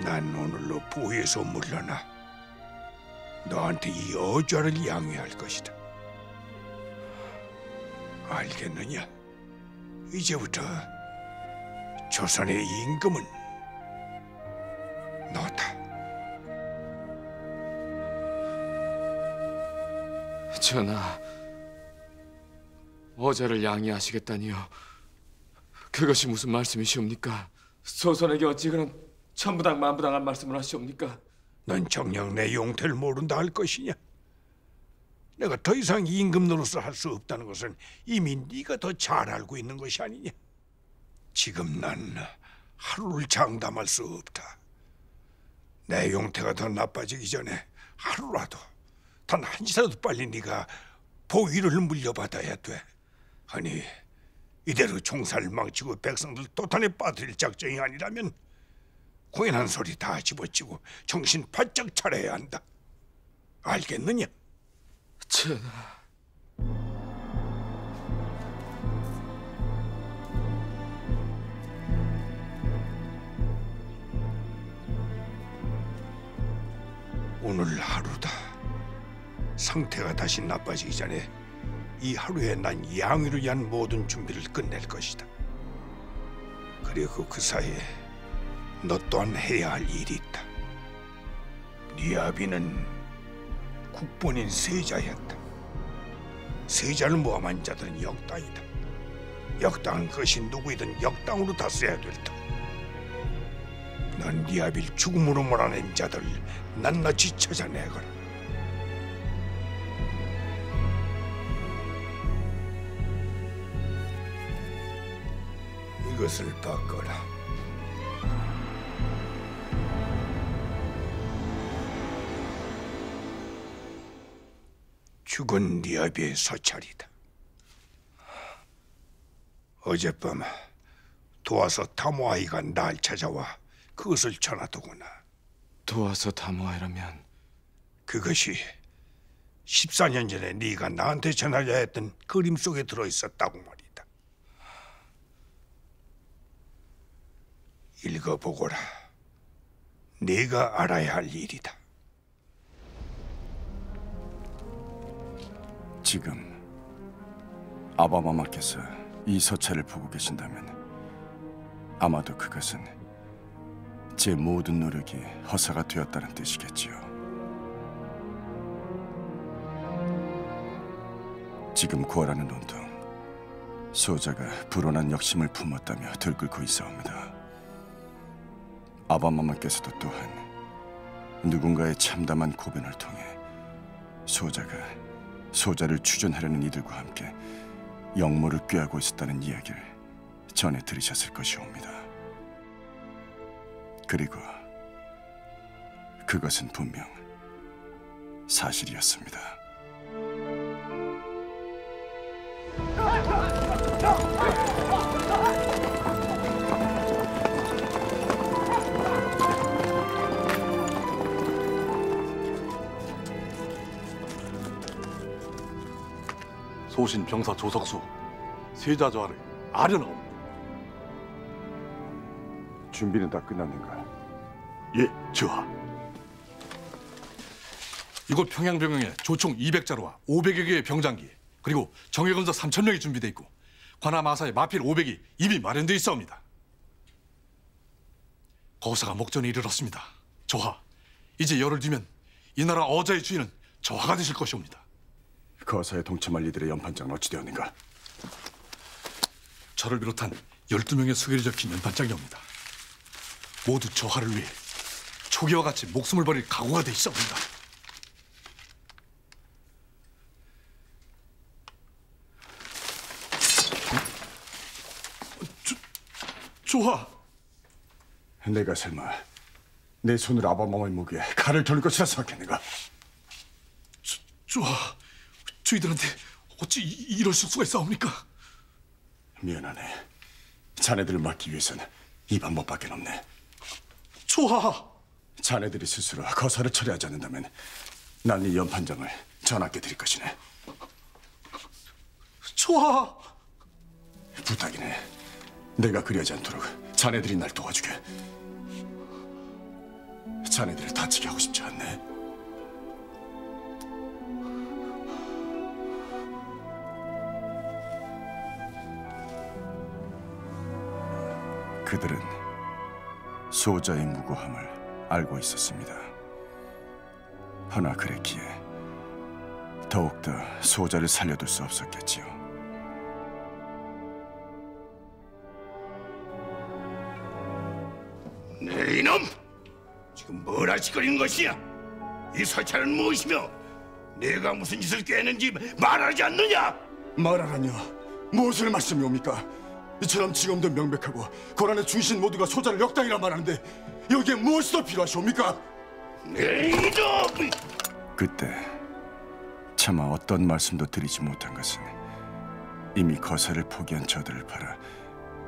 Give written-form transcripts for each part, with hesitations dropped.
난 오늘로 부에서 물러나 너한테 이 어좌를 양위할 것이다. 알겠느냐? 이제부터 조선의 임금은 너다. 전하, 어좌를 양위하시겠다니요. 그것이 무슨 말씀이시옵니까? 조선에게 어찌 그런 천부당 만부당한 말씀을 하시옵니까? 넌 정녕 내 용태를 모른다 할 것이냐? 내가 더 이상 임금 노릇을 할 수 없다는 것은 이미 네가 더 잘 알고 있는 것이 아니냐? 지금 난 하루를 장담할 수 없다. 내 용태가 더 나빠지기 전에 하루라도, 단 한 시라도 빨리 네가 보위를 물려받아야 돼. 아니, 이대로 종사를 망치고 백성들 도탄에 빠뜨릴 작정이 아니라면 공연한 소리 다 집어치고 정신 바짝 차려야 한다. 알겠느냐? 전하. 오늘 하루다. 상태가 다시 나빠지기 전에 이 하루에 난 양위를 위한 모든 준비를 끝낼 것이다. 그리고 그 사이에 너 또한 해야 할 일이 있다. 네 아비는 국본인 세자였다. 세자를 모함한 자들은 역당이다. 역당은 그것이 누구이든 역당으로 다스려야 될 터. 넌 네 아비를 죽음으로 몰아낸 자들을 낱낱이 찾아내거라. 이것을 바꿔라. 죽은 네 아비의 서찰이다. 어젯밤 도와서 다모아이가 날 찾아와 그것을 전하더구나. 도와서 다모아이라면? 그것이 14년 전에 네가 나한테 전하려 했던 그림 속에 들어있었다고 말이야. 읽어보거라. 네가 알아야 할 일이다. 지금 아바마마께서 이 서찰을 보고 계신다면 아마도 그것은 제 모든 노력이 허사가 되었다는 뜻이겠지요. 지금 고아라는 운동, 소자가 불온한 욕심을 품었다며 들끓고 있어옵니다. 아바마마께서도 또한 누군가의 참담한 고변을 통해 소자가 소자를 추존하려는 이들과 함께 역모를 꾀하고 있었다는 이야기를 전해 들으셨을 것이옵니다. 그리고 그것은 분명 사실이었습니다. 소신 병사 조석수, 세자 저하를 아련하옵니다. 준비는 다 끝났는가? 예, 저하. 이곳 평양병영에 조총 200자루와 500여 개의 병장기, 그리고 정예검사 3,000명이 준비되어 있고 관함아사의 마필 500이 이미 마련되어 있사옵니다. 거사가 목전에 이르렀습니다. 저하, 이제 열흘 뒤면 이 나라 어자의 주인은 저하가 되실 것이옵니다. 거사에 동참할 이들의 연판장은 어찌 되었는가? 저를 비롯한 12명의 수결이 적힌 연판장이옵니다. 모두 저하를 위해 초기와 같이 목숨을 버릴 각오가 돼 있어옵니다. 조하! 내가 설마 내 손을 아바마마의 목에 칼을 돌릴 것이라 생각했는가? 조하! 저희들한테 어찌 이럴 수가 있사옵니까? 미안하네. 자네들을 막기 위해서는 이 방법밖에 없네. 조하! 자네들이 스스로 거사를 처리하지 않는다면 난 이 연판장을 전하께 드릴 것이네. 조하! 부탁이네. 내가 그리하지 않도록 자네들이 날 도와주게. 자네들을 다치게 하고 싶지 않네. 그들은 수호자의 무고함을 알고 있었습니다. 허나 그랬기에 더욱더 수호자를 살려둘 수 없었겠지요. 네 이놈! 지금 뭘 하시거리는 것이냐? 이 설찰은 무엇이며 내가 무슨 짓을 꾀했는지 말하지 않느냐? 말하라뇨? 무엇을 말씀이옵니까? 이처럼 지금도 명백하고 고난의 중신 모두가 소자를 역당이라 말하는데 여기에 무엇이 더 필요하시옵니까? 그때 차마 어떤 말씀도 드리지 못한 것은 이미 거세를 포기한 저들을 팔아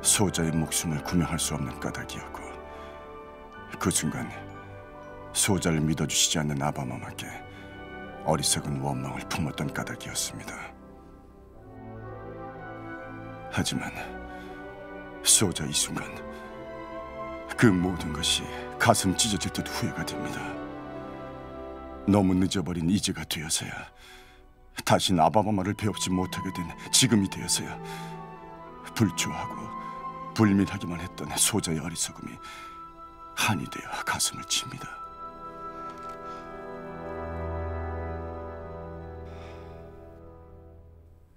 소자의 목숨을 구명할 수 없는 까닭이었고, 그 순간 소자를 믿어주시지 않는 아바마마께 어리석은 원망을 품었던 까닭이었습니다. 하지만 수호자 이 순간 그 모든 것이 가슴 찢어질 듯 후회가 됩니다. 너무 늦어버린 이제가 되어서야, 다신 아바마마를 배우지 못하게 된 지금이 되어서야 불초하고 불민하기만 했던 수호자의 어리석음이 한이 되어 가슴을 칩니다.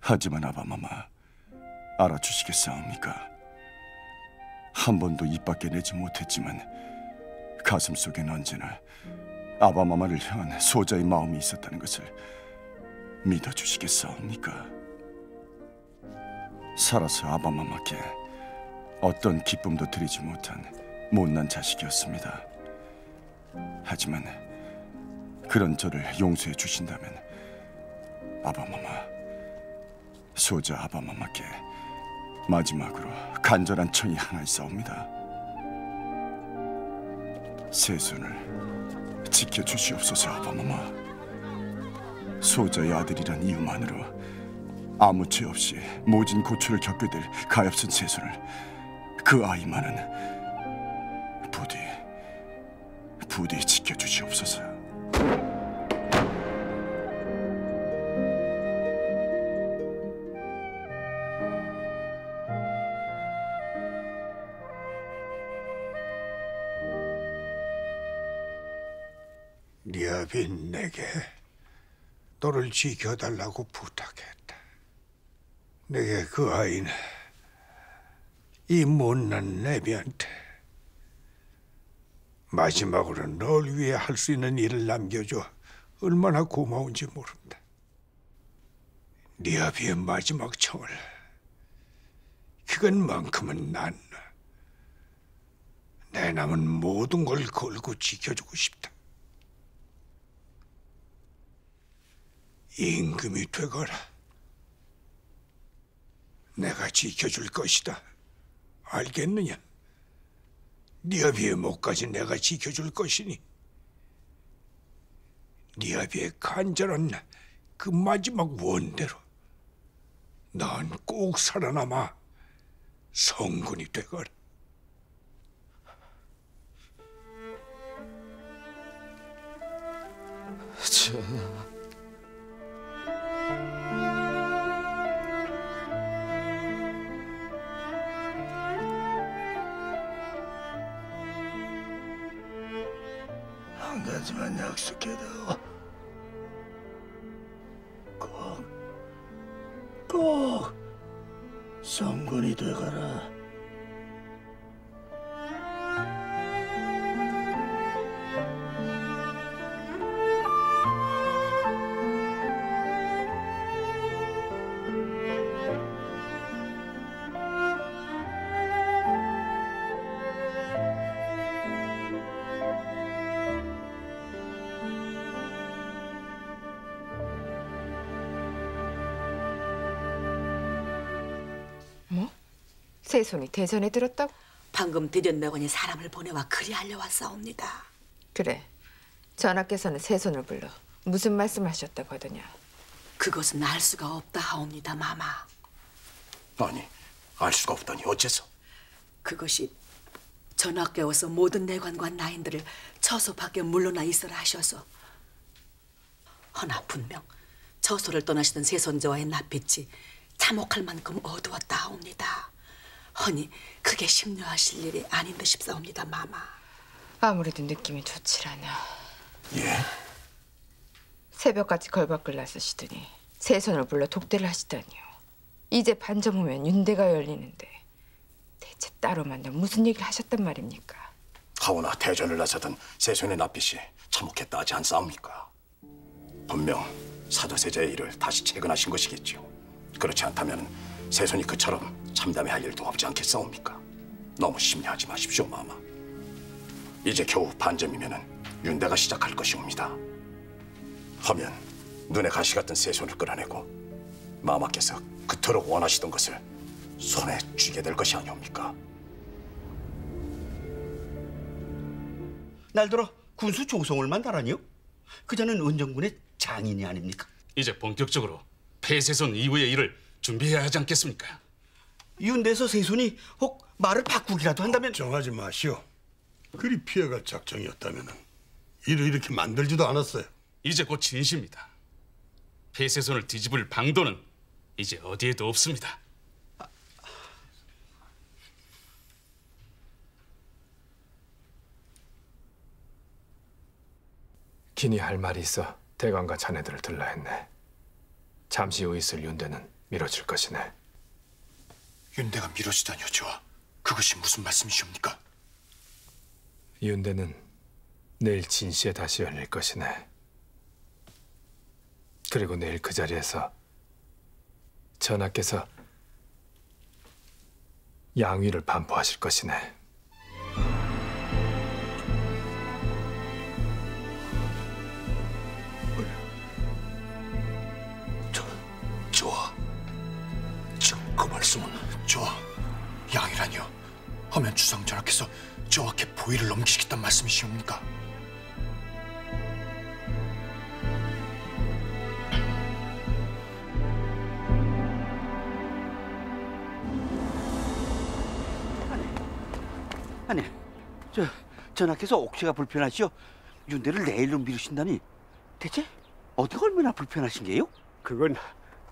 하지만 아바마마, 알아주시겠사옵니까? 한 번도 입 밖에 내지 못했지만 가슴 속엔 언제나 아바마마를 향한 소자의 마음이 있었다는 것을 믿어주시겠사옵니까? 살아서 아바마마께 어떤 기쁨도 드리지 못한 못난 자식이었습니다. 하지만 그런 저를 용서해 주신다면 아바마마, 소자 아바마마께 마지막으로 간절한 청이 하나 있사옵니다. 세손을 지켜주시옵소서. 아바마마, 소자의 아들이란 이유만으로 아무 죄 없이 모진 고초를 겪게 될 가엾은 세손을, 그 아이만은 부디 지켜주시옵소서. 네 아빈 내게 너를 지켜달라고 부탁했다. 내게 그 아이는 이 못난 내비한테 마지막으로 널 위해 할 수 있는 일을 남겨줘 얼마나 고마운지 모른다. 네 아비의 마지막 청을 그것만큼은 난 내 남은 모든 걸 걸고 지켜주고 싶다. 임금이 되거라. 내가 지켜줄 것이다. 알겠느냐? 네 아비의 목까지 내가 지켜줄 것이니 네 아비의 간절한 그 마지막 원대로 넌 꼭 살아남아 성군이 되거라. 전하, 한 가지만 약속해도 꼭 성군이 되거라. 세손이 대전에 들었다고? 방금 대전대원이 사람을 보내와 그리하려 왔사옵니다. 그래, 전하께서는 세손을 불러 무슨 말씀하셨다고 하더냐? 그것은 알 수가 없다 하옵니다, 마마. 아니, 알 수가 없다니 어째서? 그것이 전하께서 모든 내관과 나인들을 처소 밖에 물러나 있으라 하셔서 허나 분명 처소를 떠나시던 세손자와의 낯빛이 참혹할 만큼 어두웠다 하옵니다. 허니 그게 심려하실 일이 아닌 듯 싶사옵니다, 마마. 아무래도 느낌이 좋질 않아. 예? 새벽같이 걸박을 나서시더니 세손을 불러 독대를 하시다니요. 이제 반점 후면 윤대가 열리는데 대체 따로 만나 무슨 얘기를 하셨단 말입니까? 하오나 대전을 나서던 세손의 낯빛이 참혹했다 하지 않사옵니까? 분명 사도세자의 일을 다시 재건하신 것이겠지요. 그렇지 않다면 세손이 그처럼 참담해 할 일도 없지 않겠사옵니까? 너무 심려하지 마십시오, 마마. 이제 겨우 반점이면은 윤대가 시작할 것이옵니다. 하면 눈에 가시 같은 세손을 끌어내고 마마께서 그토록 원하시던 것을 손에 쥐게 될 것이 아니옵니까? 날들어 군수 조성을 만나라니요? 그자는 은정군의 장인이 아닙니까? 이제 본격적으로 폐세손 이후의 일을 준비해야 하지 않겠습니까? 윤대서 세손이 혹 말을 바꾸기라도 한다면. 걱정하지 마시오. 그리 피해갈 작정이었다면 일을 이렇게 만들지도 않았어요. 이제 곧 진시입니다. 폐세손을 뒤집을 방도는 이제 어디에도 없습니다. 기니 할 말이 있어 대관과 자네들을 들라 했네. 잠시 후 있을 윤대는 미뤄질 것이네. 윤대가 미뤄지다니요, 저와? 그것이 무슨 말씀이십니까? 윤대는 내일 진시에 다시 열릴 것이네. 그리고 내일 그 자리에서 전하께서 양위를 반포하실 것이네. 그 말씀은 저와 양이라니요? 하면 주상 전하께서 저와께 보위를 넘기시겠단 말씀이시옵니까? 아니, 저 전하께서 옥체가 불편하시오? 윤대를 내일로 미루신다니 대체 어디가 얼마나 불편하신 게요? 그건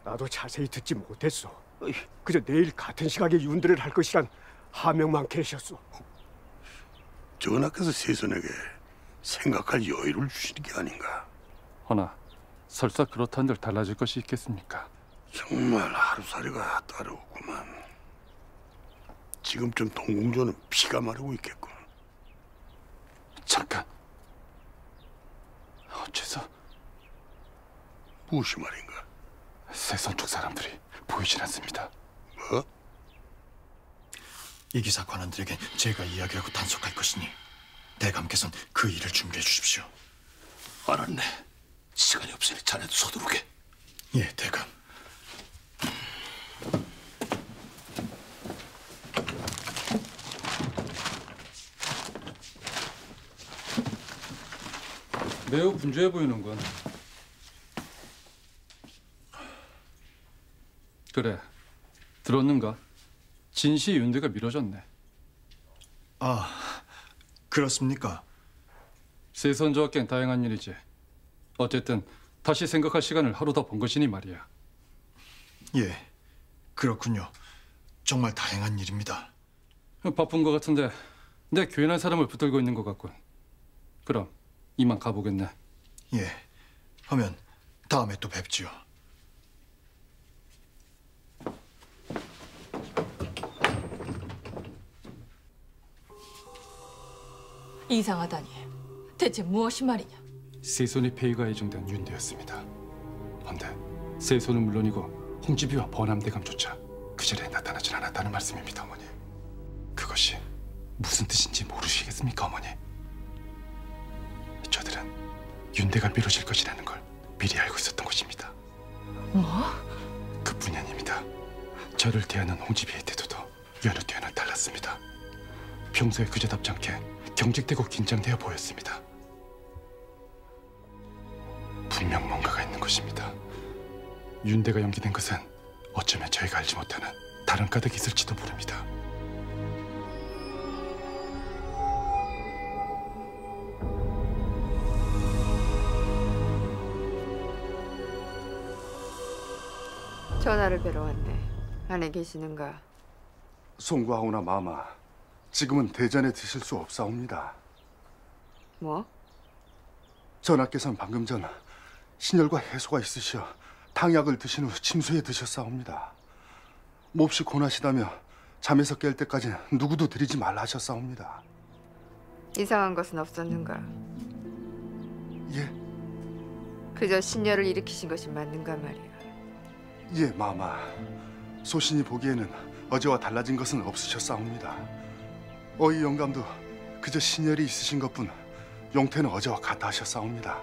나도 자세히 듣지 못했소. 그저 내일 같은 시각에 윤대를 할 것이란 하명만 계셨소. 전하께서 세손에게 생각할 여유를 주시는 게 아닌가. 허나 설사 그렇다 한들 달라질 것이 있겠습니까? 정말 하루살이가 따르오구만. 지금쯤 동궁전은 피가 마르고 있겠군. 잠깐. 어째서? 무엇이 말인가? 세손 쪽 사람들이 보이질 않습니다. 뭐? 이 기사 관원들에겐 제가 이야기하고 단속할 것이니 대감께서는 그 일을 준비해 주십시오. 알았네. 시간이 없으니 자네도 서두르게. 예, 대감. 매우 분주해 보이는군. 그래, 들었는가? 진시 윤대가 미뤄졌네. 아, 그렇습니까? 세손 저하께는 다행한 일이지. 어쨌든 다시 생각할 시간을 하루 더 본 것이니 말이야. 예, 그렇군요. 정말 다행한 일입니다. 바쁜 것 같은데 내 교인한 사람을 붙들고 있는 것 같군. 그럼 이만 가보겠네. 예, 하면 다음에 또 뵙지요. 이상하다니. 대체 무엇이 말이냐? 세손의 폐위가 예정된 윤대였습니다. 헌데 세손은 물론이고 홍지비와 버남대감조차 그 자리에 나타나질 않았다는 말씀입니다, 어머니. 그것이 무슨 뜻인지 모르시겠습니까, 어머니? 저들은 윤대가 미뤄질 것이라는 걸 미리 알고 있었던 것입니다. 뭐? 그뿐이 아닙니다. 저를 대하는 홍지비의 태도도 여느 때나 달랐습니다. 평소에 그저답지 않게 경직되고 긴장되어 보였습니다. 분명 뭔가가 있는 것입니다. 윤대가 연기된 것은 어쩌면 저희가 알지 못하는 다른 가득이 있을지도 모릅니다. 전하를 뵈러 왔네. 안에 계시는가? 송구하오나 마마, 지금은 대전에 드실 수 없사옵니다. 뭐? 전하께서는 방금 전 신열과 해소가 있으시어 당약을 드신 후 침수에 드셨사옵니다. 몹시 고나시다며 잠에서 깰 때까지는 누구도 들이지 말라 하셨사옵니다. 이상한 것은 없었는가? 예. 그저 신열을 일으키신 것이 맞는가 말이야. 예, 마마. 소신이 보기에는 어제와 달라진 것은 없으셨사옵니다. 어이 영감도 그저 신열이 있으신 것뿐 용태는 어제와 같아 하셨사옵니다.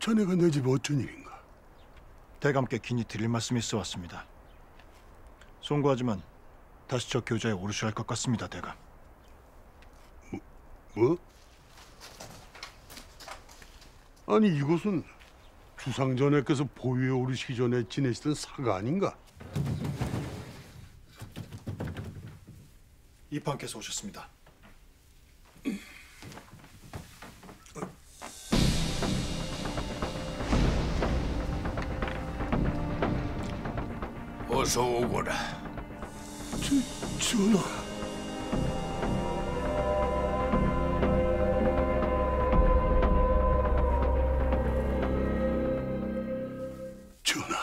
자네가 내 집 어쩐 일인가? 대감께 긴히 드릴 말씀이 있어왔습니다. 송구하지만 다시 저 교자에 오르셔야 할 것 같습니다, 대감. 뭐? 아니, 이곳은 주상전하께서 보위에 오르시기 전에 지내시던 사가 아닌가? 이판께서 오셨습니다. 어서 오거라. 전하. 전하,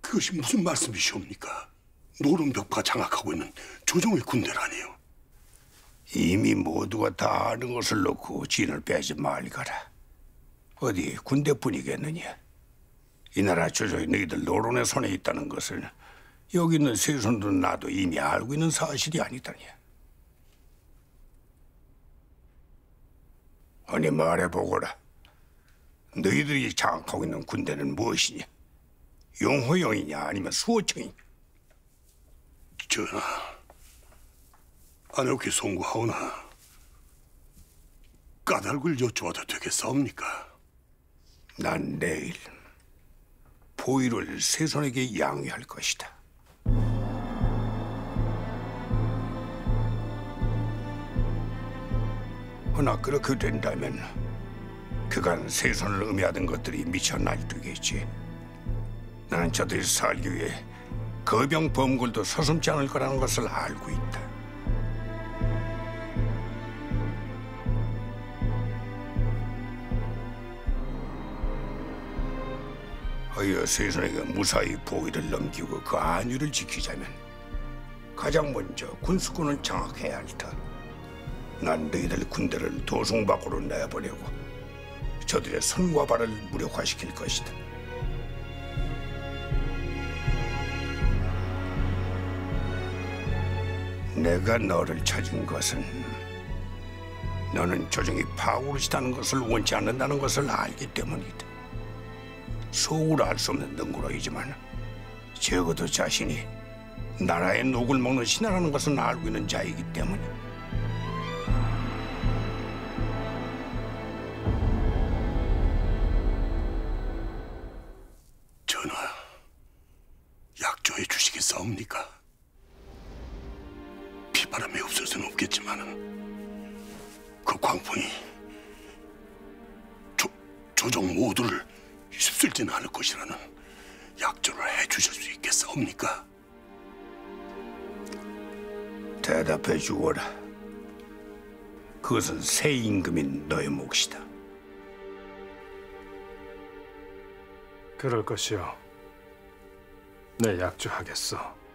그것이 무슨 말씀이시옵니까? 노름벽과 장악하고 있는 조정의 군대라니요. 이미 모두가 다 아는 것을 놓고 진을 빼지 말거라. 어디 군대뿐이겠느냐? 이 나라 조정이 너희들 노론의 손에 있다는 것을 여기 있는 세손들은 나도 이미 알고 있는 사실이 아니더냐. 아니 말해보거라. 너희들이 장악하고 있는 군대는 무엇이냐? 용호영이냐 아니면 수호청이냐? 전하, 아내께 송구하오나 까닭을 여쭤봐도 되겠사옵니까? 난 내일 보위를 세손에게 양위할 것이다. 허나 그렇게 된다면 그간 세손을 음해하던 것들이 미쳐 날뛰겠지. 나는 저들이 살기 위해 거병 범굴도 서슴지 않을 거라는 것을 알고 있다. 하여 세손에게 무사히 보위를 넘기고 그 안위를 지키자면 가장 먼저 군수권을 장악해야 할 터. 난 너희들 군대를 도성 밖으로 내보내고 저들의 손과 발을 무력화시킬 것이다. 내가 너를 찾은 것은 너는 조정이 파고르시다는 것을 원치 않는다는 것을 알기 때문이다. 속으로 알 수 없는 능구렁이지만 적어도 자신이 나라의 녹을 먹는 신하라는 것은 알고 있는 자이기 때문에 전하, 약조해 주시겠사옵니까? 피바람에 없을 수는 없겠지만 그 광풍이 조정 모두를 쉽지는 않을 것이라는 약조를 해주실 수 있겠사옵니까? 대답해 주어라. 그것은 새 임금인 너의 몫이다. 그럴 것이요. 내 약조하겠소.